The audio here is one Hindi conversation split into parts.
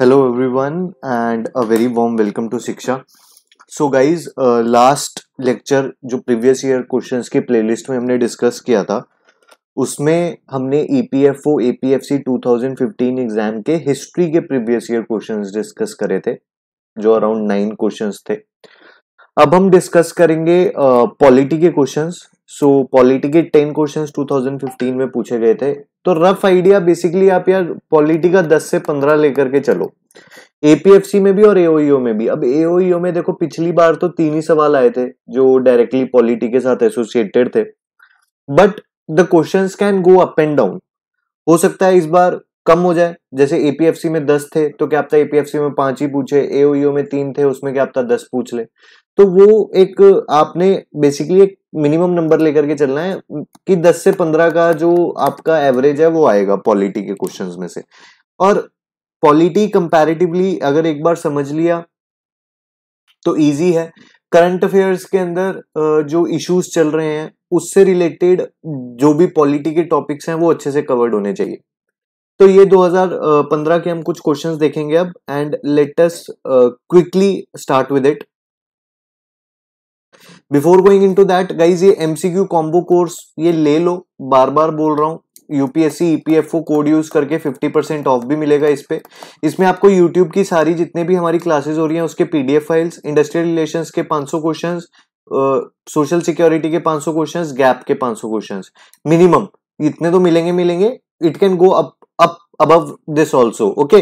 Hello everyone and a very warm welcome to SEEKHSHA. So guys, last lecture जो previous year questions की playlist में हमने discuss किया था, उसमें हमने EPFO, APFC 2015 exam के history के previous year questions discuss करे थे, जो around 9 questions थे. अब हम discuss करेंगे polity के questions. सो पॉलिटी के 10 क्वेश्चंस 2015 में पूछे गए थे. तो रफ आइडिया बेसिकली आप यार पॉलिटी का 10 से 15 लेकर के चलो, एपीएफसी में भी और एओईओ में भी. अब एओईओ में देखो पिछली बार तो 3 ही सवाल आए थे जो डायरेक्टली पॉलिटी के साथ एसोसिएटेड थे, but the questions can go up and down. हो सकता है इस बार कम हो जाए, जैसे एपीएफसी में 10 थे तो क्या पता एपीएफसी में 5 ही पूछे, एओईओ में 3 थे उसमें क्या पता 10 पूछ ले. तो वो एक आपने बेसिकली एक मिनिमम नंबर लेकर के चलना है कि 10 से 15 का जो आपका एवरेज है वो आएगा पॉलिटी के क्वेश्चंस में से. और पॉलिटी कंपैरेटिवली अगर एक बार समझ लिया तो इजी है. करंट अफेयर्स के अंदर जो इश्यूज चल रहे हैं उससे रिलेटेड जो भी पॉलिटी के टॉपिक्स हैं वो अच्छे से कवर्ड होने चाहिए. तो ये 2015 के हम कुछ क्वेश्चंस देखेंगे अब, and let us quickly start with it. Before going into that guys, ये एमसीक्यू कॉम्बो कोर्स ये ले लो, बार बार बोल रहा हूँ. यूपीएससी ईपीएफओ कोड यूज करके 50% ऑफ भी मिलेगा इस पे. इसमें आपको यूट्यूब की सारी जितने भी हमारी क्लासेस हो रही हैं उसके पीडीएफ फाइल्स, इंडस्ट्रियल रिलेशंस के 500 क्वेश्चंस, सोशल सिक्योरिटी के 500 क्वेश्चंस, गैप के 500 क्वेश्चंस मिनिमम, इतने तो मिलेंगे. It can go up above this also, okay.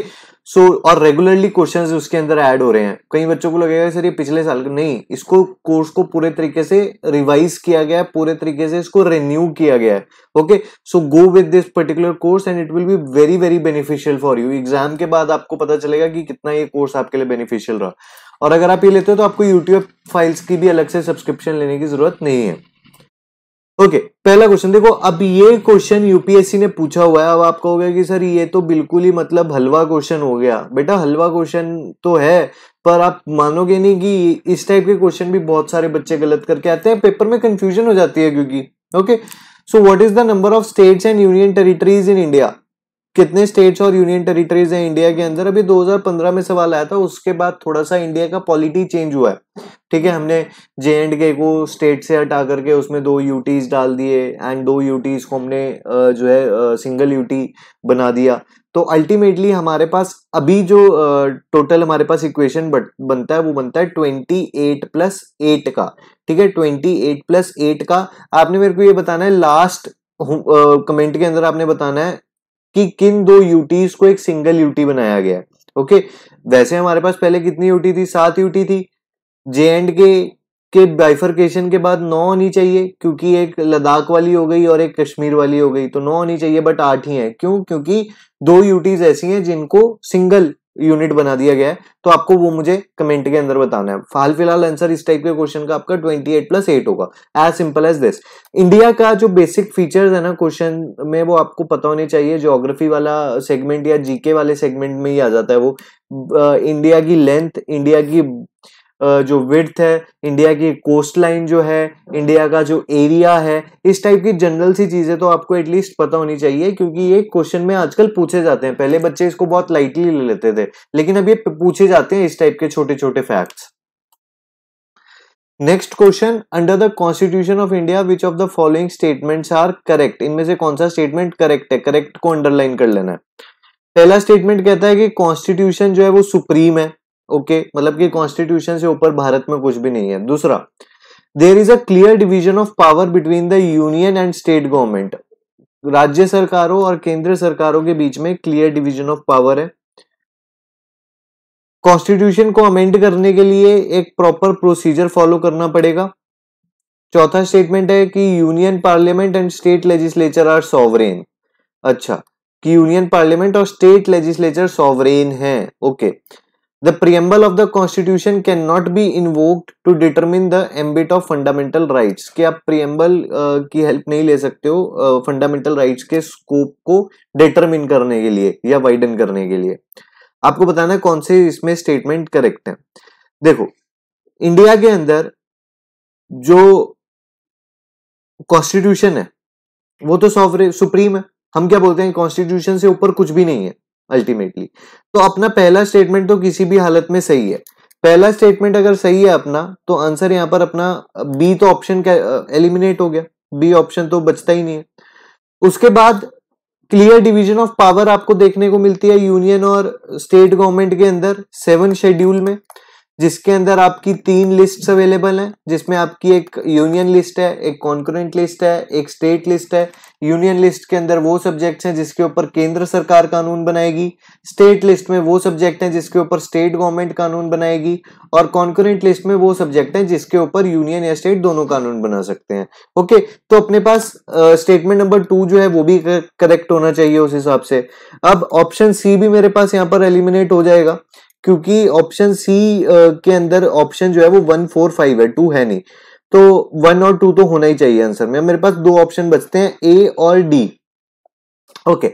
So और रेगुलरली क्वेश्चंस उसके अंदर ऐड हो रहे हैं. कई बच्चों को लगेगा सर ये पिछले साल का नहीं, इसको कोर्स को पूरे तरीके से रिवाइज किया गया है, पूरे तरीके से इसको रिन्यू किया गया है, okay. So go with this particular course and it will be very very beneficial for you. Exam के बाद आपको पता चलेगा कि कितना ये कोर्स आपके लिए बेनिफिशियल रहा. और अगर आप ये लेते हो तो आपको यूट्यूब फाइल्स की भी अलग से सब्सक्रिप्शन लेने की जरूरत नहीं है, ओके पहला क्वेश्चन देखो. अब ये क्वेश्चन यूपीएससी ने पूछा हुआ है. अब आप कहोगे कि सर ये तो बिल्कुल ही मतलब हलवा क्वेश्चन हो गया. बेटा हलवा क्वेश्चन तो है, पर आप मानोगे नहीं कि इस टाइप के क्वेश्चन भी बहुत सारे बच्चे गलत करके आते हैं, पेपर में कंफ्यूजन हो जाती है क्योंकि, okay. So what is the number of states and union territories in India? कितने स्टेट्स और यूनियन टेरिटरीज हैं इंडिया के अंदर? अभी 2015 में सवाल आया था, उसके बाद थोड़ा सा इंडिया का पॉलिटी चेंज हुआ है, ठीक है. हमने जे एंड के को स्टेट से हटा करके उसमें 2 यूटीज डाल दिए, एंड 2 यूटीज को हमने जो है सिंगल यूटी बना दिया. तो अल्टीमेटली हमारे पास अभी जो टोटल हमारे पास इक्वेशन बनता है वो बनता है 28+8 का, ठीक है. 28+8 का आपने मेरे को ये बताना है लास्ट कमेंट के अंदर, आपने बताना है कि किन 2 यूटीज को एक सिंगल यूटी बनाया गया, ओके. वैसे हमारे पास पहले कितनी यूटी थी? 7 यूटी थी. जे एंड के बाइफर्केशन के बाद 9 होनी चाहिए, क्योंकि एक लद्दाख वाली हो गई और एक कश्मीर वाली हो गई, तो 9 होनी चाहिए, बट 8 ही है. क्यों? क्योंकि 2 यूटीज ऐसी हैं जिनको सिंगल यूनिट बना दिया गया है. तो आपको वो मुझे कमेंट के अंदर बताना है. हाल फिलहाल आंसर इस टाइप के क्वेश्चन का आपका 28+8 होगा, as simple as this. India का जो बेसिक फीचर्स है ना क्वेश्चन में वो आपको पता होने चाहिए. ज्योग्राफी वाला सेगमेंट या जीके वाले सेगमेंट में ही आ जाता है वो. इंडिया की लेंथ, इंडिया की जो विड्थ है, इंडिया की कोस्ट लाइन जो है, इंडिया का जो एरिया है, इस टाइप की जनरल सी चीजें तो आपको एटलीस्ट पता होनी चाहिए, क्योंकि ये क्वेश्चन में आजकल पूछे जाते हैं. पहले बच्चे इसको बहुत लाइटली ले लेते थे, लेकिन अब ये पूछे जाते हैं इस टाइप के छोटे छोटे facts. Next question, under the constitution of India which of the following statements are correct? इनमें से कौन सा स्टेटमेंट करेक्ट है? करेक्ट को अंडरलाइन कर लेना है. पहला स्टेटमेंट कहता है कि कॉन्स्टिट्यूशन जो है वो सुप्रीम है, ओके, मतलब कि कॉन्स्टिट्यूशन से ऊपर भारत में कुछ भी नहीं है. दूसरा, there is a clear division of power between the union and state government. राज्य सरकारों और केंद्र सरकारों के बीच में क्लियर डिवीजन ऑफ पावर है. कॉन्स्टिट्यूशन को अमेंड करने के लिए एक प्रॉपर प्रोसीजर फॉलो करना पड़ेगा. चौथा स्टेटमेंट है कि union parliament and state legislature are sovereign. अच्छा, कि यूनियन पार्लियामेंट और स्टेट लेजिस्लेचर सॉवरेन है, okay. The preamble of the constitution cannot be invoked to determine the ambit of fundamental rights. कि आप preamble की हेल्प नहीं ले सकते हो फंडामेंटल राइट्स के स्कोप को डिटरमिन करने के लिए या वाइडन करने के लिए. आपको बताना है कौन से इसमें स्टेटमेंट करेक्ट है. देखो, इंडिया के अंदर जो कॉन्स्टिट्यूशन है वो तो सुप्रीम है. हम क्या बोलते हैं? कॉन्स्टिट्यूशन से ऊपर कुछ भी नहीं है, अल्टीमेटली। तो अपना पहला स्टेटमेंट तो किसी भी हालत में सही है। पहला स्टेटमेंट अगर सही है अपना, तो आंसर यहाँ पर अपना बी तो ऑप्शन क्या एलिमिनेट हो गया, बी ऑप्शन तो बचता ही नहीं है। उसके बाद क्लियर डिवीजन ऑफ पावर आपको देखने को मिलती है यूनियन और स्टेट गवर्नमेंट के अंदर 7 शेड्यूल में, जिसके अंदर आपकी 3 लिस्ट्स अवेलेबल हैं, जिसमें आपकी एक यूनियन लिस्ट है, एक कॉन्करेंट लिस्ट है, एक स्टेट लिस्ट है। यूनियन लिस्ट के अंदर वो सब्जेक्ट्स हैं जिसके ऊपर केंद्र सरकार कानून बनाएगी, स्टेट लिस्ट में वो सब्जेक्ट हैं जिसके ऊपर स्टेट गवर्नमेंट कानून बनाएगी, और कॉन्करेंट लिस्ट में वो सब्जेक्ट हैं जिसके ऊपर यूनियन या स्टेट दोनों कानून बना सकते हैं। ओके, तो अपने पास स्टेटमेंट नंबर 2 जो है वो भी करेक्ट होना चाहिए उस हिसाब से। अब ऑप्शन सी भी मेरे पास यहाँ पर एलिमिनेट हो जाएगा, क्योंकि ऑप्शन सी के अंदर ऑप्शन जो है वो 1, 4, 5 है, 2 है नहीं, तो 1 और 2 तो होना ही चाहिए आंसर में। मेरे पास 2 ऑप्शन बचते हैं, ए और डी। ओके,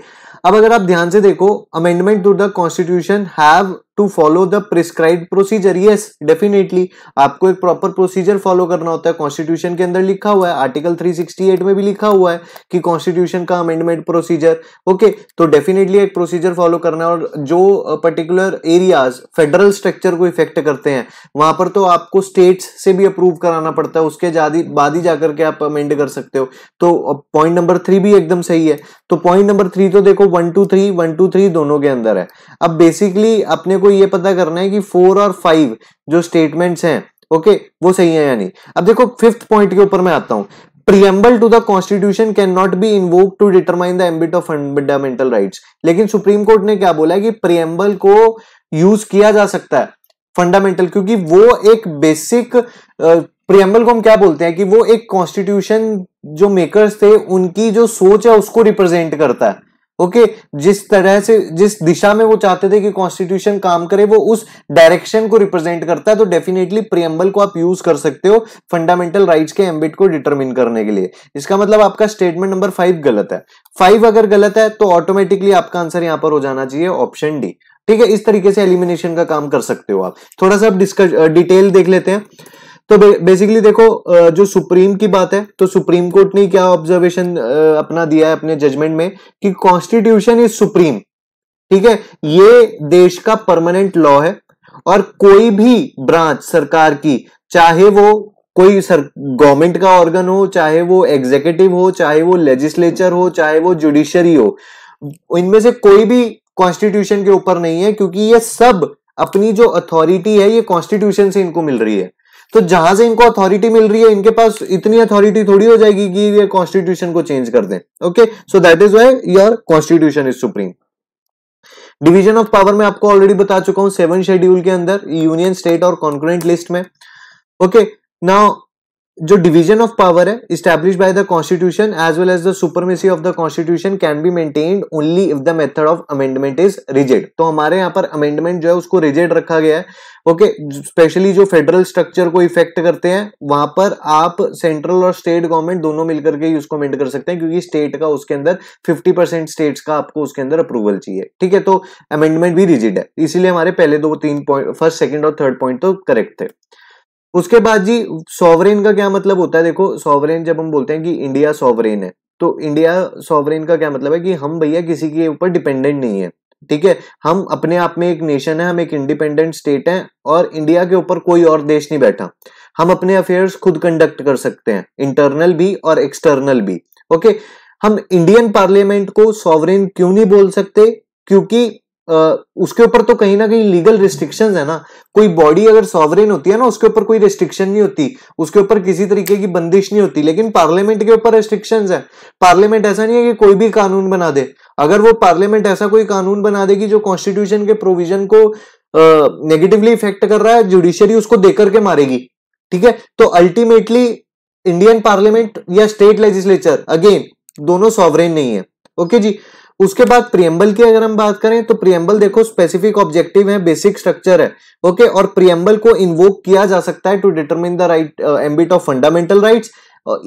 अब अगर आप ध्यान से देखो, amendment to the constitution have to follow the prescribed procedure. Yes, definitely आपको एक प्रॉपर प्रोसीजर फॉलो करना होता है। कॉन्स्टिट्यूशन के अंदर लिखा हुआ है, आर्टिकल 368 में भी लिखा हुआ है कि कॉन्स्टिट्यूशन का अमेंडमेंट प्रोसीजर। ओके, तो डेफिनेटली एक प्रोसीजर फॉलो करना है, और जो पर्टिकुलर एरियाज फेडरल स्ट्रक्चर को इफेक्ट करते हैं वहां पर तो आपको स्टेट्स से भी अप्रूव कराना पड़ता है, उसके बाद ही जाकर के आप अमेंड कर सकते हो। तो पॉइंट नंबर 3 भी एकदम सही है। तो पॉइंट नंबर 3 तो देखो 1, 2, 3 दोनों के अंदर है। अब बेसिकली अपने को ये पता करना है कि 4 और 5 जो स्टेटमेंट्स हैं, ओके, वो सही है या नहीं। अब देखो 5th पॉइंट के ऊपर मैं आता हूं, preamble to the constitution can not be invoked to determine the ambit of fundamental rights. लेकिन सुप्रीम कोर्ट ने क्या बोला है कि प्रीएम्बल को यूज किया जा सकता है फंडामेंटल, क्योंकि वो एक बेसिक प्रीएम्बल को हम क्या बोलते हैं कि वो एक कॉन्स्टिट्यूशन जो मेकर्स थे उनकी जो सोच है उसको रिप्रेजेंट करता है। ओके, जिस तरह से जिस दिशा में वो चाहते थे कि कॉन्स्टिट्यूशन काम करे वो उस डायरेक्शन को रिप्रेजेंट करता है। तो डेफिनेटली प्रीएम्बल को आप यूज कर सकते हो फंडामेंटल राइट्स के एम्बिट को डिटरमिन करने के लिए। इसका मतलब आपका स्टेटमेंट नंबर 5 गलत है। 5 अगर गलत है तो ऑटोमेटिकली आपका आंसर यहां पर हो जाना चाहिए ऑप्शन डी। ठीक है, इस तरीके से एलिमिनेशन का काम कर सकते हो आप। थोड़ा सा आप डिटेल देख लेते हैं। तो बेसिकली देखो, जो सुप्रीम की बात है तो सुप्रीम कोर्ट ने क्या ऑब्जर्वेशन अपना दिया है अपने जजमेंट में कि कॉन्स्टिट्यूशन इज सुप्रीम। ठीक है, ये देश का परमानेंट लॉ है, और कोई भी ब्रांच सरकार की, चाहे वो कोई गवर्नमेंट का ऑर्गन हो, चाहे वो एग्जीक्यूटिव हो, चाहे वो लेजिस्लेचर हो, चाहे वो जुडिशरी हो, इनमें से कोई भी कॉन्स्टिट्यूशन के ऊपर नहीं है, क्योंकि ये सब अपनी जो अथॉरिटी है ये कॉन्स्टिट्यूशन से इनको मिल रही है। तो जहां से इनको अथॉरिटी मिल रही है, इनके पास इतनी अथॉरिटी थोड़ी हो जाएगी कि ये कॉन्स्टिट्यूशन को चेंज कर दें। Okay, so that is why your constitution is supreme. Division of power में आपको ऑलरेडी बता चुका हूं 7 शेड्यूल के अंदर, यूनियन, स्टेट और कॉन्करेंट लिस्ट में। ओके, नाउ जो डिवीजन ऑफ पावर है, established by the constitution as well as the supremacy of the constitution can be maintained only if the method of amendment is rigid. तो हमारे यहाँ पर अमेंडमेंट जो है उसको रिजिड रखा गया है। ओके, स्पेशली जो फेडरल स्ट्रक्चर को इफेक्ट करते हैं वहां पर आप सेंट्रल और स्टेट गवर्नमेंट दोनों मिलकर के उसको अमेंड कर सकते हैं, क्योंकि स्टेट का उसके अंदर 50% स्टेट्स का आपको उसके अंदर अप्रूवल चाहिए। ठीक है, तो अमेंडमेंट भी रिजिड है, इसीलिए हमारे पहले 2, 3 पॉइंट, फर्स्ट, सेकेंड और थर्ड पॉइंट तो करेक्ट थे। उसके बाद जी, सॉवरेन का क्या मतलब होता है? देखो, सॉवरेन जब हम बोलते हैं कि इंडिया सॉवरेन है, तो इंडिया सॉवरेन का क्या मतलब है कि हम भैया किसी के ऊपर डिपेंडेंट नहीं है। ठीक है, हम अपने आप में एक नेशन है, हम एक इंडिपेंडेंट स्टेट है, और इंडिया के ऊपर कोई और देश नहीं बैठा। हम अपने अफेयर्स खुद कंडक्ट कर सकते हैं, इंटरनल भी और एक्सटर्नल भी। ओके, हम इंडियन पार्लियामेंट को सॉवरेन क्यों नहीं बोल सकते? क्योंकि उसके ऊपर तो कहीं ना कहीं लीगल रिस्ट्रिक्शंस है ना। कोई बॉडी अगर सॉवरेन होती है ना, उसके ऊपर कोई रिस्ट्रिक्शन नहीं होती, उसके ऊपर किसी तरीके की बंदिश नहीं होती। लेकिन पार्लियामेंट के ऊपर रिस्ट्रिक्शंस है। पार्लियामेंट ऐसा नहीं है कि कोई भी कानून बना दे। अगर वो पार्लियामेंट ऐसा कोई कानून बना देगी जो कॉन्स्टिट्यूशन के प्रोविजन को नेगेटिवली इफेक्ट कर रहा है, जुडिशरी उसको देकर के मारेगी। ठीक है, तो अल्टीमेटली इंडियन पार्लियामेंट या स्टेट लेजिस्लेचर अगेन दोनों सॉवरेन नहीं है। ओके जी, उसके बाद प्रीएम्बल की अगर हम बात करें तो प्रीएम्बल देखो स्पेसिफिक ऑब्जेक्टिव है, बेसिक स्ट्रक्चर है। ओके, और प्रीएम्बल को इन्वोक किया जा सकता है to determine the right ambit of fundamental rights,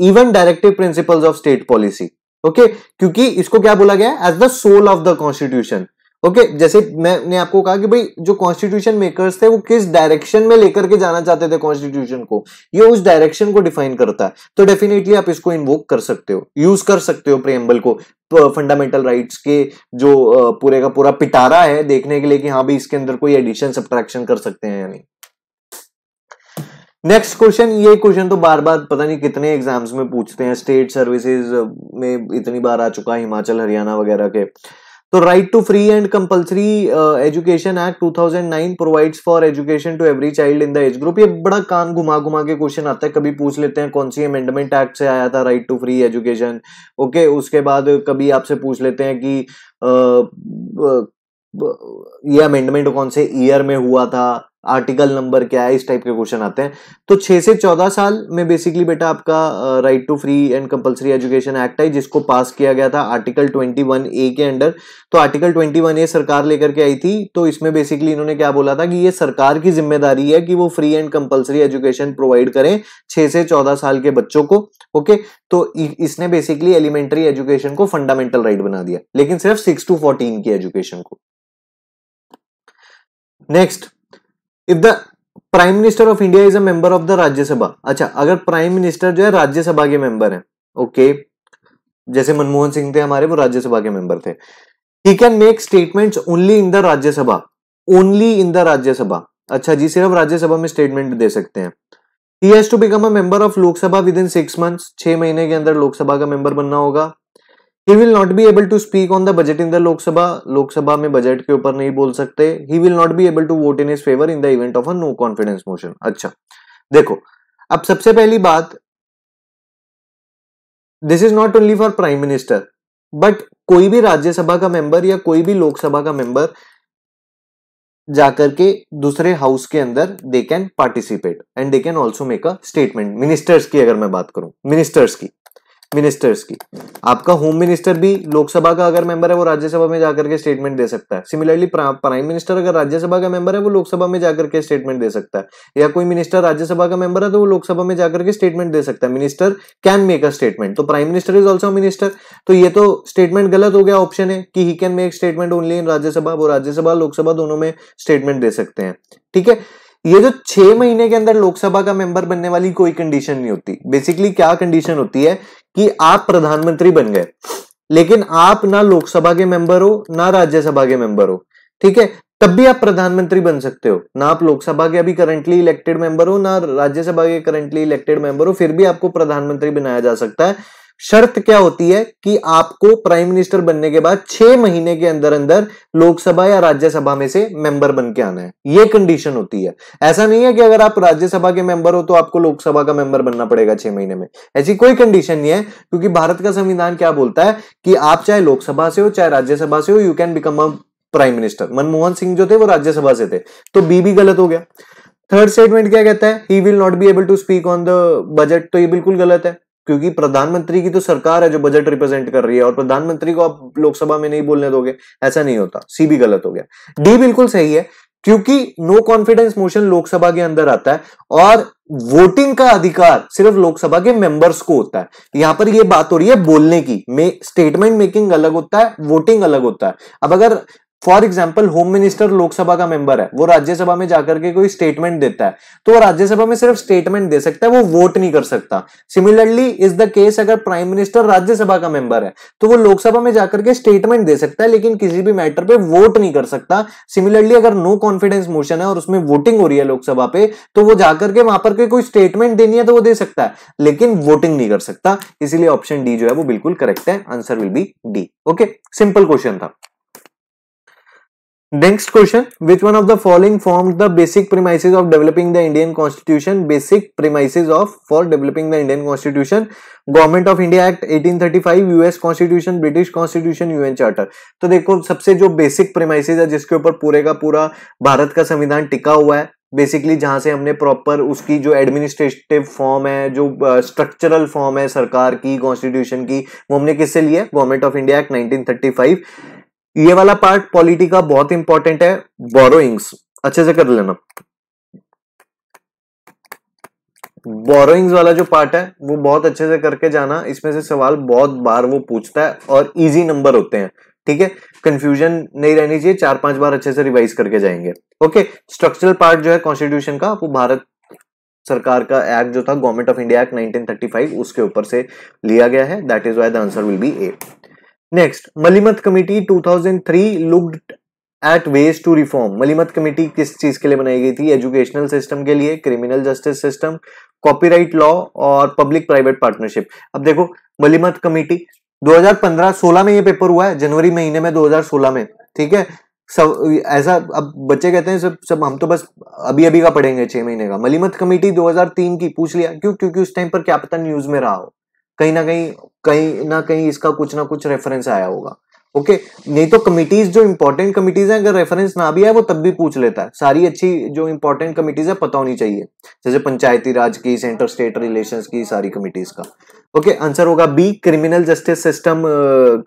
even directive principles of state policy. Okay, क्योंकि इसको क्या बोला गया है? As the soul of the constitution. Okay जैसे मैंने आपको कहा कि भाई जो कॉन्स्टिट्यूशन मेकर्स थे वो किस डायरेक्शन में लेकर के जाना चाहते थे कॉन्स्टिट्यूशन को, ये उस डायरेक्शन को डिफाइन करता है। तो डेफिनेटली आप इसको इन्वोक कर सकते हो, यूज कर सकते हो प्रीएम्बल को, फंडामेंटल राइट्स के जो पूरे का पूरा पिटारा है देखने के लिए कि हाँ भाई इसके अंदर कोई एडिशन सब्ट्रैक्शन कर सकते हैं या नहीं। नेक्स्ट क्वेश्चन, ये क्वेश्चन तो बार बार पता नहीं कितने एग्जाम्स में पूछते हैं, स्टेट सर्विसेज में इतनी बार आ चुका है, हिमाचल हरियाणा वगैरह के। तो right to free and compulsory education act 2009 provides for education to every child in the age group. ये बड़ा कान घुमा घुमा के क्वेश्चन आता है, कभी पूछ लेते हैं कौन सी अमेंडमेंट एक्ट से आया था right to free education, okay उसके बाद कभी आपसे पूछ लेते हैं कि ये अमेंडमेंट कौन से ईयर में हुआ था, आर्टिकल नंबर क्या है, इस टाइप के क्वेश्चन आते हैं। तो 6 से 14 साल में बेसिकली बेटा आपका right to free and compulsory education act है, जिसको पास किया गया था आर्टिकल 21A के अंडर। तो आर्टिकल 21A सरकार लेकर के आई थी, तो इसमें बेसिकली इन्होंने क्या बोला था कि ये सरकार की जिम्मेदारी है कि वो free and compulsory education provide करें 6 से 14 साल के बच्चों को। ओके तो इसने बेसिकली एलिमेंट्री एजुकेशन को फंडामेंटल राइट बना दिया, लेकिन सिर्फ 6 to 14 की एजुकेशन को। Next, if the prime minister of India is a member of the Rajya Sabha. अच्छा अगर प्राइम मिनिस्टर जो है राज्यसभा के मेंबर हैं, ओके जैसे मनमोहन सिंह थे हमारे, वो राज्यसभा के मेंबर थे। He can make statements only in the Rajya Sabha, only in the Rajya Sabha. अच्छा जी सिर्फ राज्यसभा में स्टेटमेंट दे सकते हैं। He has to become a member of Lok Sabha within 6 months, 6 महीने के अंदर लोकसभा का मेंबर बनना होगा। He will not be able to speak on the budget in the Lok Sabha, लोक सभा में बजट के ऊपर नहीं बोल सकते। He will not be able to vote in his favor in the event of a no confidence motion। अच्छा देखो अब सबसे पहली बात, this is not only for prime minister, but कोई भी राज्यसभा का मेंबर या कोई भी लोकसभा का मेंबर जाकर के दूसरे हाउस के अंदर they can participate and they can also make a statement. Ministers की अगर मैं बात करूं, मिनिस्टर्स की आपका होम मिनिस्टर भी लोकसभा का अगर मेंबर है वो राज्यसभा में जाकर के स्टेटमेंट दे सकता है। सिमिलरली प्राइम मिनिस्टर अगर राज्यसभा का मेंबर है वो लोकसभा में जाकर के स्टेटमेंट दे सकता है, या कोई मिनिस्टर राज्यसभा का मेंबर है तो वो लोकसभा में जाकर के स्टेटमेंट दे सकता है। Minister can make a statement, तो prime minister is also minister. तो ये तो स्टेटमेंट गलत हो गया ऑप्शन है कि he can make statement only in Rajya Sabha, वो राज्यसभा लोकसभा दोनों में स्टेटमेंट दे सकते हैं। ठीक है, ये जो 6 महीने के अंदर लोकसभा का मेंबर बनने वाली कोई कंडीशन नहीं होती। बेसिकली क्या कंडीशन होती है कि आप प्रधानमंत्री बन गए लेकिन आप ना लोकसभा के मेंबर हो ना राज्यसभा के मेंबर हो। ठीक है, तब भी आप प्रधानमंत्री बन सकते हो, ना आप लोकसभा के अभी करंटली इलेक्टेड मेंबर हो ना राज्यसभा के करंटली इलेक्टेड मेंबर हो, फिर भी आपको प्रधानमंत्री बनाया जा सकता है। शर्त क्या होती है कि आपको प्राइम मिनिस्टर बनने के बाद 6 महीने के अंदर अंदर लोकसभा या राज्यसभा में से मेंबर बन के आना है, ये कंडीशन होती है। ऐसा नहीं है कि अगर आप राज्यसभा के मेंबर हो तो आपको लोकसभा का मेंबर बनना पड़ेगा 6 महीने में, ऐसी कोई कंडीशन नहीं है। क्योंकि भारत का संविधान क्या बोलता है कि आप चाहे लोकसभा से हो चाहे राज्यसभा से हो, you can become a prime minister. Manmohan Singh जो थे वो राज्यसभा से थे, तो बी भी गलत हो गया। थर्ड स्टेटमेंट क्या कहता है, he will not be able to speak on the budget, तो ये बिल्कुल गलत है क्योंकि प्रधानमंत्री की तो सरकार है जो बजट रिप्रेजेंट कर रही है और प्रधानमंत्री को आप लोकसभा में नहीं बोलने दोगे, ऐसा नहीं होता। सी भी गलत हो गया। डी बिल्कुल सही है क्योंकि नो कॉन्फिडेंस मोशन लोकसभा के अंदर आता है और वोटिंग का अधिकार सिर्फ लोकसभा के मेंबर्स को होता है। यहां पर यह बात हो रही है बोलने की, स्टेटमेंट मेकिंग अलग होता है, वोटिंग अलग होता है। अब अगर for example home minister Lok Sabha का मेंबर है, वो राज्यसभा में जाकर के कोई स्टेटमेंट देता है तो वो राज्यसभा में सिर्फ स्टेटमेंट दे सकता है, वो वोट नहीं कर सकता। सिमिलरली इज द केस अगर प्राइम मिनिस्टर राज्यसभा का मेंबर है तो वो लोकसभा में जाकर के स्टेटमेंट दे सकता है लेकिन किसी भी मैटर पे वोट नहीं कर सकता। सिमिलरली अगर नो कॉन्फिडेंस मोशन है और उसमें वोटिंग हो रही है लोकसभा पे तो वो जाकर के वहां पर कोई स्टेटमेंट देनी है तो वो दे सकता है लेकिन वोटिंग नहीं कर सकता। इसीलिए ऑप्शन डी जो है वो बिल्कुल करेक्ट है, answer will be D. Okay, simple question था। Next question, which one of the following formed the basic premises of developing the Indian Constitution? Basic premises for developing the Indian Constitution, Government of India Act 1835, US Constitution, British Constitution, UN Charter। तो देखो सबसे जो basic premises है जिसके ऊपर पूरे का पूरा भारत का संविधान टिका हुआ है, बेसिकली जहां से हमने प्रॉपर उसकी जो एडमिनिस्ट्रेटिव फॉर्म है, जो स्ट्रक्चरल फॉर्म है सरकार की, कॉन्स्टिट्यूशन की, वो हमने किससे लिया? Government of India act 1935। ये वाला पार्ट पॉलिटी का बहुत इंपॉर्टेंट है, बोरोइंग्स अच्छे से कर लेना। बोरोइंग्स वाला जो पार्ट है वो बहुत अच्छे से करके जाना, इसमें से सवाल बहुत बार वो पूछता है और इजी नंबर होते हैं। ठीक है, कंफ्यूजन नहीं रहनी चाहिए, 4-5 बार अच्छे से रिवाइज करके जाएंगे। ओके, स्ट्रक्चरल पार्ट जो है कॉन्स्टिट्यूशन का वो भारत सरकार का एक्ट जो था गवर्नमेंट ऑफ इंडिया एक्ट 1935 उसके ऊपर से लिया गया है। That is why the answer will be A. Next, Malimath committee 2003 looked at ways to reform. Malimath committee किस चीज के लिए बनाई गई थी? एजुकेशनल सिस्टम के लिए, criminal justice system, copyright law और पब्लिक प्राइवेट पार्टनरशिप। अब देखो मलिमथ कमेटी 2015-16 में ये पेपर हुआ है, जनवरी महीने में 2016 में, ठीक है। सब ऐसा अब बच्चे कहते हैं सब हम तो बस अभी अभी का पढ़ेंगे 6 महीने का। मलिमथ कमेटी 2003 की पूछ लिया क्यों? क्योंकि उस टाइम पर क्या पता न्यूज में रहा हो, कहीं ना कहीं इसका कुछ ना कुछ रेफरेंस आया होगा। ओके, नहीं तो कमिटीज जो इंपॉर्टेंट कमिटीज हैं अगर रेफरेंस ना भी आए वो तब भी पूछ लेता है। सारी अच्छी जो इंपॉर्टेंट कमिटीज है पता होनी चाहिए, जैसे पंचायती राज की, सेंटर स्टेट रिलेशंस की, सारी कमिटीज का। ओके, आंसर होगा बी। क्रिमिनल जस्टिस सिस्टम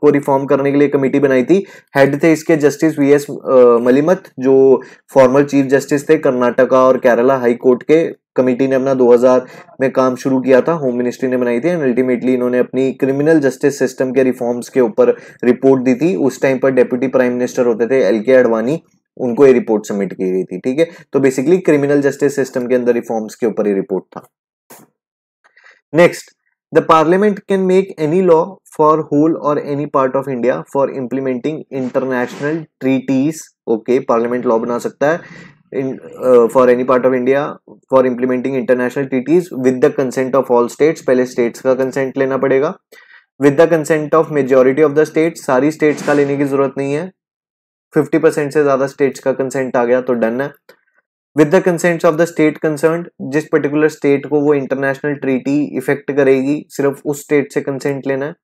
को रिफॉर्म करने के लिए कमेटी बनाई थी। हेड थे इसके जस्टिस वीएस मलिमथ, जो फॉर्मर चीफ जस्टिस थे कर्नाटका और केरला हाई कोर्ट के। कमेटी ने अपना 2000 में काम शुरू किया था, होम मिनिस्ट्री ने बनाई थी एंड अल्टीमेटली इन्होंने अपनी क्रिमिनल जस्टिस सिस्टम के रिफॉर्म्स के ऊपर रिपोर्ट दी थी। उस टाइम पर डेप्यूटी प्राइम मिनिस्टर होते थे एलके आडवाणी, उनको ये रिपोर्ट सबमिट की गई थी, ठीक है। तो बेसिकली क्रिमिनल जस्टिस सिस्टम के अंदर रिफॉर्म्स के ऊपर ये रिपोर्ट था। Next, the parliament can make any law for whole और any part of India for implementing international treaties. Okay, parliament law बना सकता है for any part of India for implementing international treaties with the consent of all states. पहले स्टेट्स का कंसेंट लेना पड़ेगा। With the consent of majority of the states, सारी स्टेट्स का लेने की जरूरत नहीं है, 50% से ज्यादा स्टेट्स का कंसेंट आ गया तो डन है। With the consent of the state concern, जिस पर्टिकुलर स्टेट को वो इंटरनेशनल ट्रीटी इफेक्ट करेगी सिर्फ उस स्टेट से कंसेंट लेना है।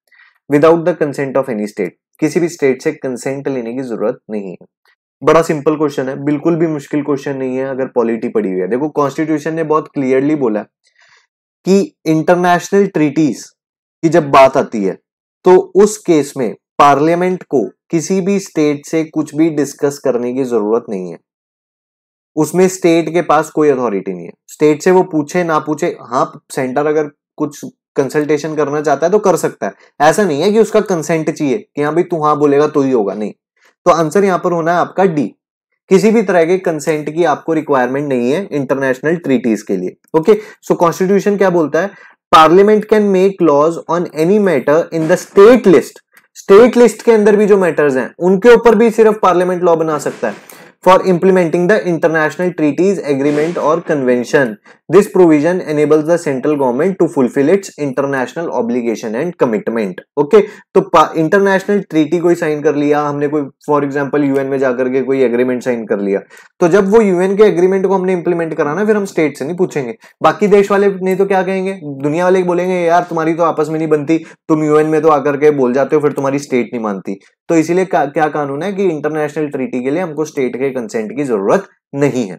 Without the consent of any state, किसी भी स्टेट से कंसेंट लेने की जरूरत नहीं है। बड़ा सिंपल क्वेश्चन है, बिल्कुल भी मुश्किल क्वेश्चन नहीं है अगर पॉलिटी पड़ी हुई है। देखो कॉन्स्टिट्यूशन ने बहुत क्लियरली बोला कि इंटरनेशनल ट्रीटीज की जब बात आती है तो उस केस में पार्लियामेंट को किसी भी स्टेट से कुछ भी डिस्कस करने की जरूरत नहीं है। उसमें स्टेट के पास कोई अथॉरिटी नहीं है, स्टेट से वो पूछे ना पूछे। हाँ, सेंटर अगर कुछ कंसल्टेशन करना चाहता है तो कर सकता है, ऐसा नहीं है कि उसका कंसेंट चाहिए कि हाँ भाई तू हाँ बोलेगा तो ही होगा, नहीं। तो आंसर यहां पर होना है आपका डी। किसी भी तरह के कंसेंट की आपको रिक्वायरमेंट नहीं है इंटरनेशनल ट्रीटीज के लिए। ओके, सो कॉन्स्टिट्यूशन क्या बोलता है? Parliament can make laws on any matter in the state list. State list के अंदर भी जो मैटर्स हैं उनके ऊपर भी सिर्फ पार्लियामेंट लॉ बना सकता है। For implementing the international treaties, agreement और convention, this provision enables the central government to fulfil its international obligation and commitment. Okay, तो इंटरनेशनल ट्रीटी कोई साइन कर लिया हमने, कोई फॉर एग्जाम्पल यूएन में जाकर के कोई एग्रीमेंट साइन कर लिया, तो जब वो यूएन के एग्रीमेंट को हमने इंप्लीमेंट कराना फिर हम स्टेट से नहीं पूछेंगे। बाकी देश वाले नहीं तो क्या कहेंगे, दुनिया वाले बोलेंगे यार तुम्हारी तो आपस में नहीं बनती, तुम यूएन में तो आकर के बोल जाते हो फिर तुम्हारी स्टेट नहीं मानती। तो इसीलिए क्या कानून है कि इंटरनेशनल ट्रीटी के लिए हमको स्टेट के कंसेंट की जरूरत नहीं है।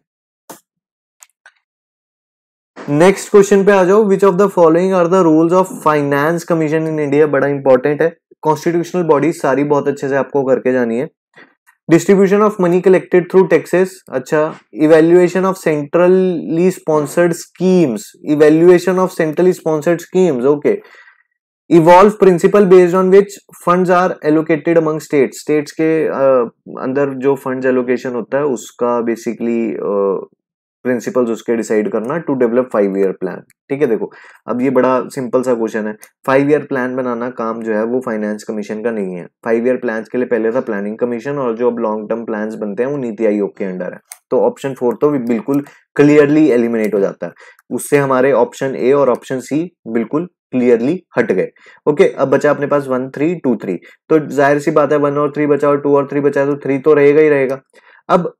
नेक्स्ट क्वेश्चन पे आ जाओ, which of the following are the rules of finance commission in India. बड़ा इंपॉर्टेंट है, कॉन्स्टिट्यूशनल बॉडी सारी बहुत अच्छे से आपको करके जानी है। Distribution of money collected through taxes, अच्छा। Evaluation of centrally sponsored schemes, evaluation of centrally sponsored schemes, okay. Evolve principle based on which funds are allocated among states, states के अंदर जो फंड्स एलोकेशन होता है उसका बेसिकली प्रिंसिपल्स उसके डिसाइड करना। टू डेवलप 5-year plan, ठीक है। देखो अब ये बड़ा सिंपल सा क्वेश्चन है, 5-year plan बनाना काम जो है वो फाइनेंस कमीशन का नहीं है। 5-year plan के लिए पहले था प्लानिंग कमीशन, और जो अब लॉन्ग टर्म प्लान्स बनते हैं वो नीति आयोग के अंडर है। तो ऑप्शन 4 तो बिल्कुल क्लियरली एलिमिनेट हो जाता है, उससे हमारे ऑप्शन ए और ऑप्शन सी बिल्कुल क्लियरली हट गए। ओके, अब बचा अपने पास 1, 3, 2, 3, तो जाहिर सी बात है 1 और 3 बचा और 2 और 3 बचा, तो 3 तो रहेगा ही रहेगा। अब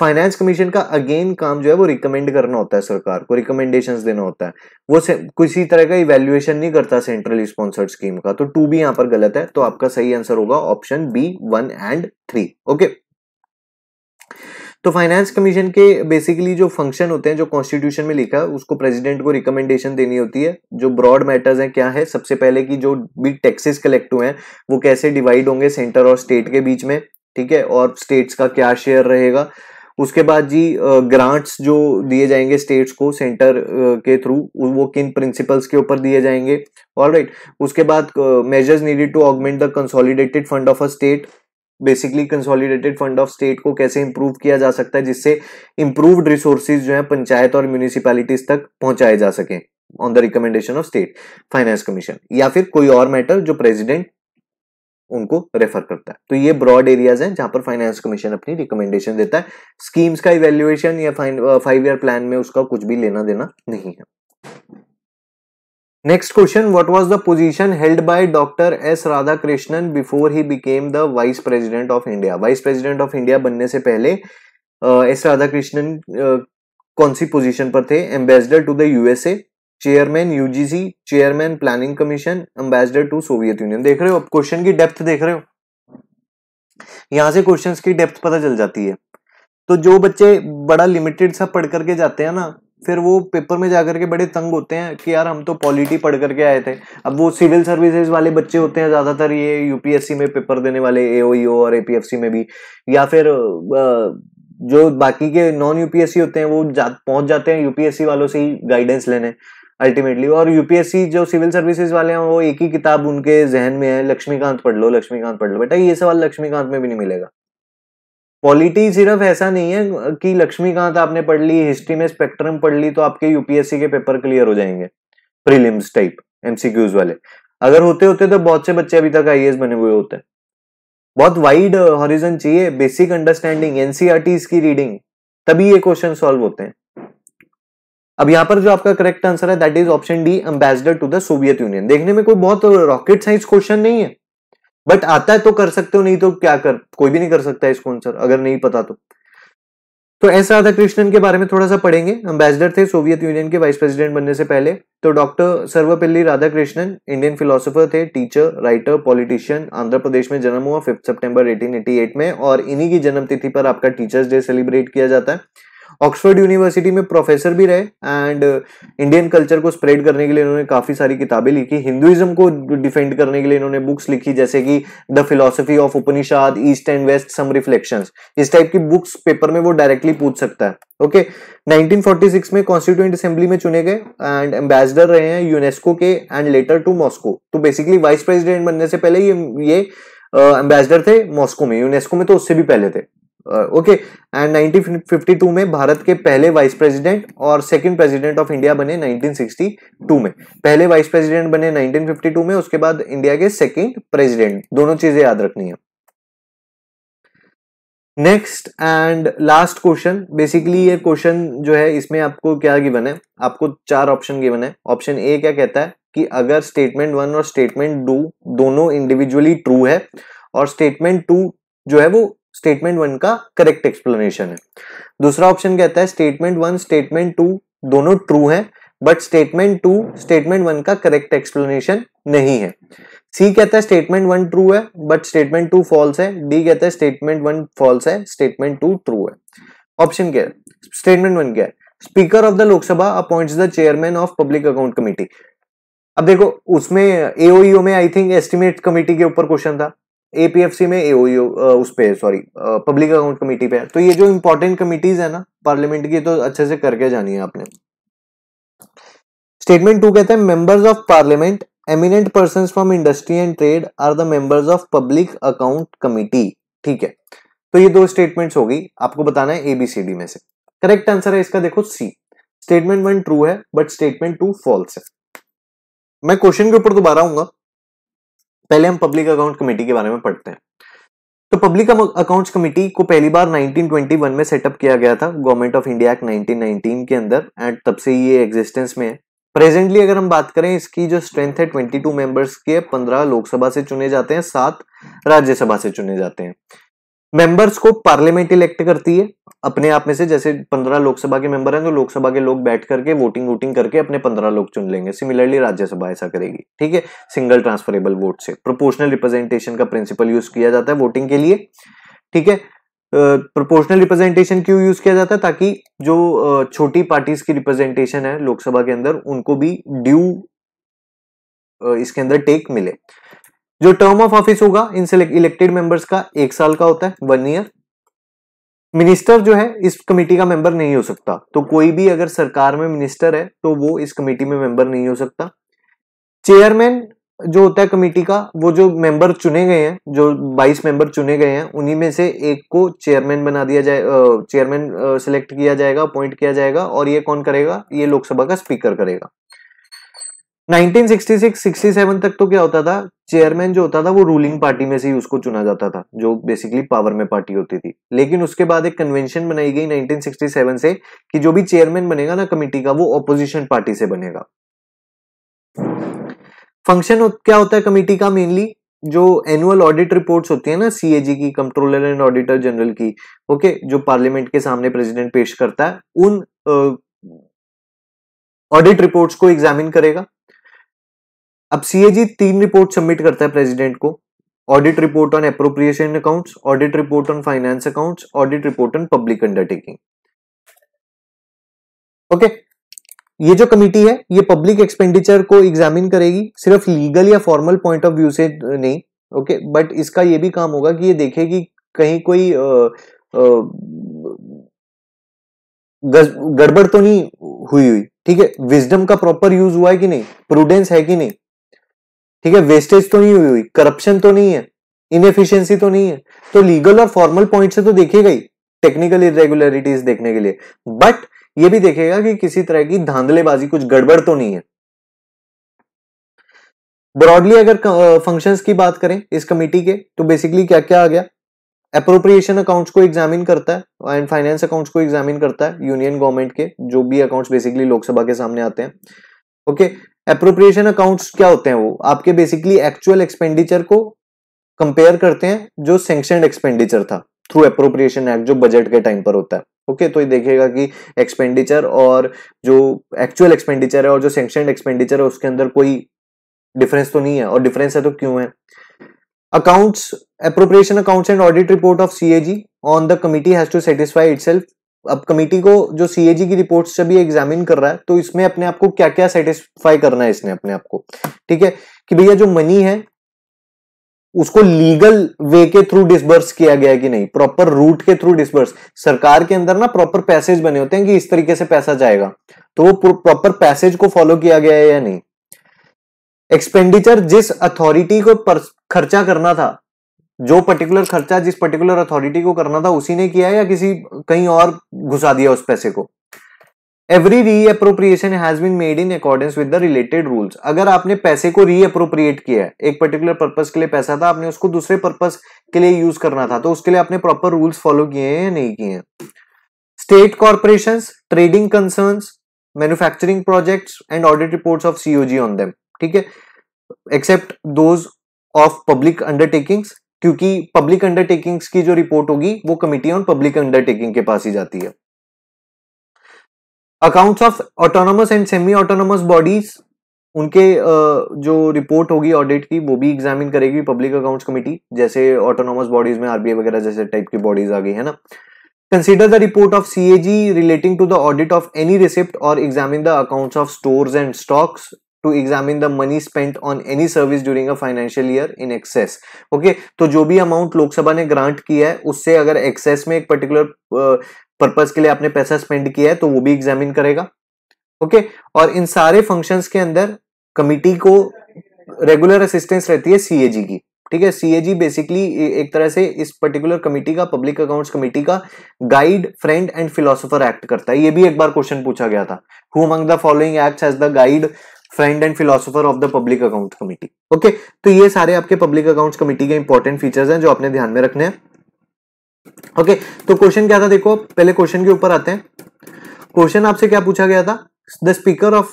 फाइनेंस कमीशन का अगेन काम जो है वो रिकमेंड करना होता है, सरकार को रिकमेंडेशंस देना होता है। वो किसी तरह का इवैल्यूएशन नहीं करता सेंट्रली स्पॉन्सर्ड स्कीम का, तो 2 भी यहाँ पर गलत है। तो आपका सही आंसर होगा ऑप्शन बी, 1 और 3। ओके, तो फाइनेंस कमीशन के बेसिकली जो फंक्शन होते हैं जो कॉन्स्टिट्यूशन में लिखा है, उसको प्रेसिडेंट को रिकमेंडेशन देनी होती है। जो ब्रॉड मैटर्स हैं क्या है, सबसे पहले कि जो भी टैक्सेस कलेक्ट हुए हैं वो कैसे डिवाइड होंगे सेंटर और स्टेट के बीच में, ठीक है, और स्टेट्स का क्या शेयर रहेगा। उसके बाद जी ग्रांट्स जो दिए जाएंगे स्टेट्स को सेंटर के थ्रू वो किन प्रिंसिपल्स के ऊपर दिए जाएंगे, ऑलराइट। उसके बाद measures needed to augment the consolidated fund of a state, basically consolidated fund of state को कैसे इंप्रूव किया जा सकता है जिससे इंप्रूव्ड रिसोर्सेज जो है पंचायत और म्यूनिसिपैलिटीज तक पहुंचाए जा सके on the recommendation of state finance commission या फिर कोई और मैटर जो प्रेसिडेंट उनको रेफर करता है। तो ये ब्रॉड एरियाज हैं जहां पर फाइनेंस कमीशन अपनी रिकमेंडेशन देता है। स्कीम्स का इवेल्युएशन या 5 ईयर प्लान में उसका कुछ भी लेना देना नहीं है। Next question, what was the position held by doctor S Radhakrishnan before he became the vice president of India. Vice president of India बनने से पहले एस राधाकृष्णन कौन सी पोजीशन पर थे? Ambassador to the USA, chairman UGC, chairman planning commission, ambassador to Soviet Union. देख रहे हो आप क्वेश्चन की डेप्थ, देख रहे हो यहां से क्वेश्चन की डेप्थ पता चल जाती है। तो जो बच्चे बड़ा लिमिटेड सा पढ़ करके जाते हैं ना, फिर वो पेपर में जाकर के बड़े तंग होते हैं कि यार हम तो पॉलिटी पढ़ करके आए थे। अब वो सिविल सर्विसेज वाले बच्चे होते हैं ज्यादातर, ये यूपीएससी में पेपर देने वाले एओ और एपीएफसी में भी, या फिर जो बाकी के नॉन यूपीएससी होते हैं वो पहुंच जाते हैं यूपीएससी वालों से ही गाइडेंस लेने अल्टीमेटली। और यूपीएससी जो सिविल सर्विसेज वाले हैं वो एक ही किताब उनके जहन में है, लक्ष्मीकांत पढ़ लो, लक्ष्मीकांत पढ़ लो। बेटा ये सवाल लक्ष्मीकांत में भी नहीं मिलेगा। पॉलिटी सिर्फ ऐसा नहीं है कि लक्ष्मीकांत आपने पढ़ ली, हिस्ट्री में स्पेक्ट्रम पढ़ ली तो आपके यूपीएससी के पेपर क्लियर हो जाएंगे प्रीलिम्स टाइप एमसीक्यूज वाले। अगर होते होते तो बहुत से बच्चे अभी तक आईएएस बने हुए होते हैं। बहुत वाइड हॉरिजन चाहिए, बेसिक अंडरस्टैंडिंग, एनसीईआरटी की रीडिंग, तभी ये क्वेश्चन सॉल्व होते हैं। अब यहाँ पर जो आपका करेक्ट आंसर है that is option D, ambassador to the Soviet Union. देखने में कोई बहुत रॉकेट साइंस क्वेश्चन नहीं है, बट आता है तो कर सकते हो, नहीं तो क्या कर, कोई भी नहीं कर सकता है इसको आंसर अगर नहीं पता तो। तो एस राधाकृष्णन के बारे में थोड़ा सा पढ़ेंगे। एम्बेसडर थे सोवियत यूनियन के वाइस प्रेसिडेंट बनने से पहले। तो doctor Sarvepalli Radhakrishnan Indian philosopher थे, teacher, writer, politician. Andhra Pradesh में जन्म हुआ 5 सितंबर 1888 में और इन्हीं की जन्मतिथि पर आपका टीचर्स डे सेलिब्रेट किया जाता है। ऑक्सफोर्ड यूनिवर्सिटी में प्रोफेसर भी रहे एंड इंडियन कल्चर को स्प्रेड करने के लिए इन्होंने काफी सारी किताबें लिखी। हिंदुइज्म को डिफेंड करने के लिए इन्होंने बुक्स लिखी जैसे कि the philosophy of Upanishad, east and waste, some reflections. इस टाइप की बुक्स पेपर में वो डायरेक्टली पूछ सकता है। ओके, 1946 में कॉन्स्टिट्यूएंट असेंबली में चुने गए एंड एम्बेसडर रहे हैं यूनेस्को के एंड लेटर टू मॉस्को। तो बेसिकली वाइस प्रेसिडेंट बनने से पहले ये एम्बेसडर थे मॉस्को में, यूनेस्को में तो उससे भी पहले थे। ओके, एंड 1952 में भारत के पहले वाइस प्रेसिडेंट और सेकंड प्रेसिडेंट ऑफ इंडिया बने 1962 में। पहले वाइस प्रेसिडेंट बने 1952 में, उसके बाद इंडिया के सेकंड प्रेसिडेंट। दोनों चीजें याद रखनी है। Next and last question, basically ये क्वेश्चन जो है इसमें आपको क्या गिवन है? आपको 4 ऑप्शन गिवन है। ऑप्शन ए क्या कहता है कि अगर स्टेटमेंट 1 और स्टेटमेंट 2 दोनों इंडिविजुअली ट्रू है और स्टेटमेंट 2 जो है वो स्टेटमेंट 1 का करेक्ट एक्सप्लेनेशन है। दूसरा ऑप्शन कहता है स्टेटमेंट 1 स्टेटमेंट 2 दोनों ट्रू हैं बट स्टेटमेंट 2 स्टेटमेंट 1 का करेक्ट एक्सप्लेनेशन नहीं है। सी कहता है स्टेटमेंट 1 ट्रू है बट स्टेटमेंट 2 फॉल्स है। डी कहता है स्टेटमेंट 1 फॉल्स है, स्टेटमेंट 2 ट्रू है। ऑप्शन क्या है? स्टेटमेंट 1 क्या है? Speaker of the Lok Sabha appoints the chairman of public account committee. अब देखो उसमें एओईओ में आई थिंक एस्टिमेट कमेटी के ऊपर क्वेश्चन था, एपीएफसी में एओयू उस पे सॉरी पब्लिक अकाउंट कमेटी पे। तो ये जो इंपॉर्टेंट कमिटीज है ना पार्लियामेंट की, तो अच्छे से करके जानी है आपने। स्टेटमेंट 2 कहते हैं members of parliament eminent persons from industry and trade are the members of public account committee. ठीक है, तो ये 2 स्टेटमेंट्स होगी, आपको बताना है एबीसीडी में से। करेक्ट आंसर है इसका देखो सी, स्टेटमेंट 1 ट्रू है बट स्टेटमेंट 2 फॉल्स है। मैं क्वेश्चन के ऊपर दोबारा आऊंगा, पहले हम पब्लिक अकाउंट कमेटी के बारे में पढ़ते हैं। तो पब्लिक अकाउंट्स कमेटी को पहली बार 1921 में सेटअप किया गया था गवर्नमेंट ऑफ इंडिया एक्ट 1919 के अंदर एंड तब से ये एग्जिस्टेंस में है। प्रेजेंटली अगर हम बात करें इसकी जो स्ट्रेंथ है 22 मेंबर्स की है, 15 लोकसभा से चुने जाते हैं, 7 राज्यसभा से चुने जाते हैं। मेंबर्स को पार्लियामेंट इलेक्ट करती है अपने आप में से, जैसे 15 लोकसभा के मेंबर हैं तो लोकसभा के लोग बैठ करके वोटिंग करके अपने 15 लोग चुन लेंगे। सिमिलरली राज्यसभा ऐसा करेगी। ठीक है, सिंगल ट्रांसफरेबल वोट से प्रोपोर्शनल रिप्रेजेंटेशन का प्रिंसिपल यूज किया जाता है वोटिंग के लिए। ठीक है, प्रोपोर्शनल रिप्रेजेंटेशन क्यों यूज किया जाता है? ताकि जो छोटी पार्टीज की रिप्रेजेंटेशन है लोकसभा के अंदर उनको भी ड्यू इसके अंदर टेक मिले। जो टर्म ऑफ ऑफिस होगा इन इलेक्टेड मेंबर्स का 1 साल का होता है, 1 ईयर। मिनिस्टर जो है इस कमेटी का मेंबर नहीं हो सकता, तो कोई भी अगर सरकार में मिनिस्टर है तो वो इस कमेटी में मेंबर नहीं हो सकता। चेयरमैन जो होता है कमेटी का, वो जो मेंबर चुने गए हैं, जो 22 मेंबर चुने गए हैं, उन्हीं में से एक को चेयरमैन बना दिया जाए, चेयरमैन सिलेक्ट किया जाएगा, अपॉइंट किया जाएगा। और ये कौन करेगा? ये लोकसभा का स्पीकर करेगा। 1966-67 तक तो क्या होता था, चेयरमैन जो होता था वो रूलिंग पार्टी में से ही उसको चुना जाता था, जो बेसिकली पावर में पार्टी होती थी। लेकिन उसके बाद एक कन्वेंशन बनाई गई 1967 से कि जो भी चेयरमैन बनेगा ना कमेटी का, वो ऑपोजिशन पार्टी से बनेगा। फंक्शन क्या होता है कमेटी का? मेनली जो एनुअल ऑडिट रिपोर्ट्स होती है ना सीएजी की, कंट्रोलर एंड ऑडिटर जनरल की, ओके, जो पार्लियामेंट के सामने प्रेसिडेंट पेश करता है, उन ऑडिट रिपोर्ट्स को एग्जामिन करेगा। अब सीएजी 3 रिपोर्ट सबमिट करता है प्रेसिडेंट को, audit report on appropriation accounts, audit report on finance accounts, audit report on public undertaking. Okay, ये जो कमेटी है ये पब्लिक एक्सपेंडिचर को एग्जामिन करेगी, सिर्फ लीगल या फॉर्मल पॉइंट ऑफ व्यू से नहीं, ओके, बट इसका ये भी काम होगा कि ये देखेगी कहीं कोई गड़बड़ तो नहीं हुई, ठीक है, विजडम का प्रॉपर यूज हुआ है कि नहीं, प्रूडेंस है कि नहीं, ठीक है, वेस्टेज तो नहीं हुई, करप्शन तो नहीं है, इनएफिशिएंसी तो नहीं है। तो लीगल और फॉर्मल पॉइंट से तो देखेगा ही, टेक्निकल इरेगुलरिटीज देखने के लिए, बट ये भी देखेगा कि किसी तरह की धांधलेबाजी, कुछ गड़बड़ तो नहीं है। ब्रॉडली अगर फंक्शंस की बात करें इस कमेटी के, तो बेसिकली क्या क्या आ गया? एप्रोप्रिएशन अकाउंट्स को एग्जामिन करता है एंड फाइनेंस अकाउंट्स को एग्जामिन करता है, यूनियन गवर्नमेंट के जो भी अकाउंट्स बेसिकली लोकसभा के सामने आते हैं। ओके, एप्रोप्रिएशन अकाउंट्स क्या होते हैं? वो आपके बेसिकली एक्चुअल एक्सपेंडिचर को कंपेयर करते हैं जो सैंक्शनड एक्सपेंडिचर था थ्रू एप्रोप्रिएशन एक्ट, जो बजट के टाइम पर होता है। ओके, तो ये देखेगा कि एक्सपेंडिचर और जो एक्चुअल एक्सपेंडिचर है और जो सैंक्शनड एक्सपेंडिचर है उसके अंदर कोई डिफरेंस तो नहीं है, और डिफरेंस है तो क्यों है। Accounts, appropriation accounts and audit report of CAG on the committee has to satisfy itself. अब कमेटी को जो CAG की रिपोर्ट्स से भी एग्जामिन कर रहा है, तो इसमें अपने आप को क्या क्या सेटिस्फाई करना है इसने अपने आप को, ठीक है, कि भैया जो मनी है उसको लीगल वे के थ्रू डिसबर्स किया गया है कि नहीं, प्रॉपर रूट के थ्रू डिसबर्स। सरकार के अंदर ना प्रॉपर पैसेज बने होते हैं कि इस तरीके से पैसा जाएगा, तो वो प्रॉपर पैसेज को फॉलो किया गया है या नहीं। एक्सपेंडिचर जिस अथॉरिटी को खर्चा करना था, जो पर्टिकुलर खर्चा जिस पर्टिकुलर अथॉरिटी को करना था उसी ने किया है या किसी कहीं और घुसा दिया उस पैसे को। Every reappropriation has been made in accordance with the related rules. अगर आपने पैसे को रीअप्रोप्रिएट किया है, एक पर्टिकुलर पर्पस के लिए पैसा था, आपने उसको दूसरे पर्पस के लिए यूज करना था, तो उसके लिए आपने प्रॉपर रूल्स फॉलो किए हैं या नहीं किए हैं। State corporations, trading concerns, manufacturing projects and audit reports of COG on them, ठीक है, except those of public undertakings, क्योंकि पब्लिक अंडरटेकिंग्स की जो रिपोर्ट होगी वो कमिटी ऑन पब्लिक अंडरटेकिंग के पास ही जाती है। Accounts of autonomous and semi autonomous bodies, उनके जो रिपोर्ट होगी ऑडिट की वो भी एग्जामिन करेगी पब्लिक अकाउंट्स कमेटी, जैसे ऑटोनोमस बॉडीज में आरबीआई वगैरह जैसे टाइप की बॉडीज आ गई है ना। Consider the report of CAG relating to the audit of any receipt or examine the accounts of stores and stocks. To examine the money spent on any service during a financial year in excess. Okay, तो जो भी अमाउंट लोकसभा ने ग्रांट किया है उससे अगर एक्सेस में एक पर्टिकुलर पर्पस के लिए आपने पैसा स्पेंड किया है तो वो भी एग्जामिन करेगा। ओके, और इन सारे फंक्शंस के अंदर कमिटी को रेगुलर असिस्टेंस रहती है सीएजी की, ठीक है। सीएजी बेसिकली एक तरह से इस पर्टिकुलर कमेटी का, पब्लिक अकाउंट्स कमेटी का guide, friend and philosopher act करता है। ये भी एक बार क्वेश्चन पूछा गया था, who among the following acts as the guide, friend and philosopher of the public account committee. Okay, तो ये सारे आपके पब्लिक अकाउंट्स कमेटी के इंपॉर्टेंट फीचर्स हैं जो आपने ध्यान में रखने हैं। ओके, तो क्वेश्चन क्या था, देखो पहले क्वेश्चन के ऊपर आते हैं। क्वेश्चन आपसे क्या पूछा गया था, the speaker of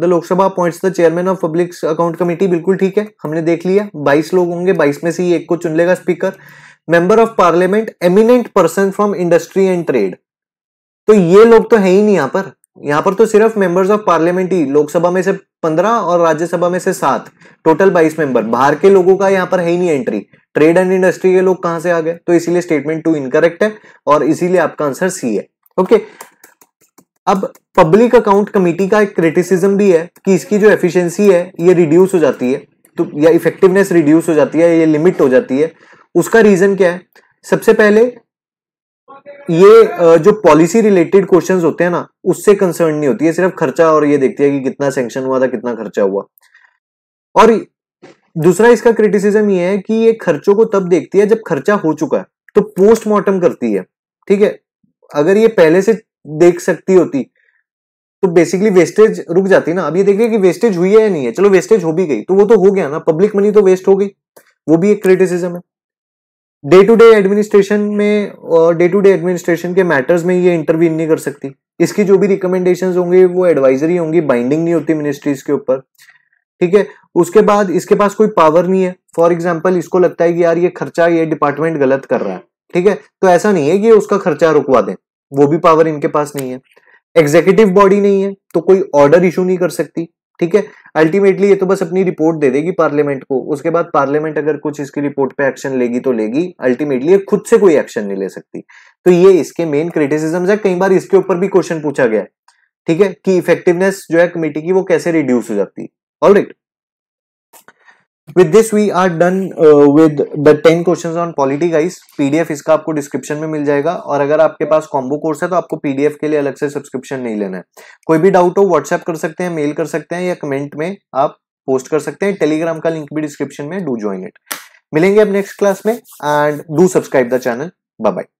the Lok Sabha appoints the chairman of public account committee, बिल्कुल ठीक है, हमने देख लिया 22 लोग होंगे, 22 में से ही एक को चुन लेगा speaker. Member of parliament eminent person from industry and trade, तो ये लोग तो है ही नहीं यहाँ पर, यहाँ पर तो सिर्फ मेंबर्स ऑफ पार्लियामेंट ही, लोकसभा में से 15 और राज्यसभा में से 7, टोटल 22 मेंबर, बाहर के लोगों का यहाँ पर है ही नहीं एंट्री। ट्रेड एंड इंडस्ट्री के लोग कहाँ से आ गए, तो इसीलिए स्टेटमेंट 2 इनकरेक्ट है और इसीलिए आपका आंसर सी है। ओके, अब पब्लिक अकाउंट कमेटी का एक क्रिटिसिज्म भी है कि इसकी जो एफिशिएंसी है ये रिड्यूस हो जाती है, तो या इफेक्टिवनेस रिड्यूस हो जाती है, ये लिमिट हो जाती है। उसका रीजन क्या है? सबसे पहले ये जो पॉलिसी रिलेटेड क्वेश्चंस होते हैं ना उससे कंसर्न नहीं होती है, सिर्फ खर्चा, और ये देखती है कि कितना सैंक्शन हुआ था, कितना खर्चा हुआ। और दूसरा इसका क्रिटिसिज्म ये है कि ये खर्चों को तब देखती है जब खर्चा हो चुका है, तो पोस्टमार्टम करती है, ठीक है। अगर ये पहले से देख सकती होती तो बेसिकली वेस्टेज रुक जाती ना। अब ये देखिए कि वेस्टेज हुई है या नहीं है, चलो वेस्टेज हो भी गई तो वो तो हो गया ना, पब्लिक मनी तो वेस्ट हो गई, वो भी एक क्रिटिसिज्म है। डे टू डे एडमिनिस्ट्रेशन में, डे टू डे एडमिनिस्ट्रेशन के मैटर्स में ये इंटरवीन नहीं कर सकती, इसकी जो भी रिकमेंडेशंस होंगी वो एडवाइजरी होंगी, बाइंडिंग नहीं होती मिनिस्ट्रीज के ऊपर, ठीक है। उसके बाद इसके पास कोई पावर नहीं है, फॉर एग्जाम्पल इसको लगता है कि यार ये खर्चा ये डिपार्टमेंट गलत कर रहा है, ठीक है, तो ऐसा नहीं है कि उसका खर्चा रुकवा दें, वो भी पावर इनके पास नहीं है। एग्जीक्यूटिव बॉडी नहीं है तो कोई ऑर्डर इशू नहीं कर सकती, ठीक है। अल्टीमेटली ये तो बस अपनी रिपोर्ट दे देगी पार्लियामेंट को, उसके बाद पार्लियामेंट अगर कुछ इसकी रिपोर्ट पे एक्शन लेगी तो लेगी, अल्टीमेटली ये खुद से कोई एक्शन नहीं ले सकती। तो ये इसके मेन क्रिटिसिज्म्स है। कई बार इसके ऊपर भी क्वेश्चन पूछा गया है, ठीक है, कि इफेक्टिवनेस जो है कमेटी की वो कैसे रिड्यूस हो जाती है। Alright, with this we are done with the 10 questions on polity guys. PDF इसका आपको डिस्क्रिप्शन में मिल जाएगा, और अगर आपके पास कॉम्बो कोर्स है तो आपको पीडीएफ के लिए अलग से सब्सक्रिप्शन नहीं लेना है। कोई भी डाउट हो व्हाट्सएप कर सकते हैं, मेल कर सकते हैं, या कमेंट में आप पोस्ट कर सकते हैं। टेलीग्राम का लिंक भी डिस्क्रिप्शन में, डू ज्वाइन इट। मिलेंगे अब नेक्स्ट क्लास में, and do subscribe the channel. Bye bye.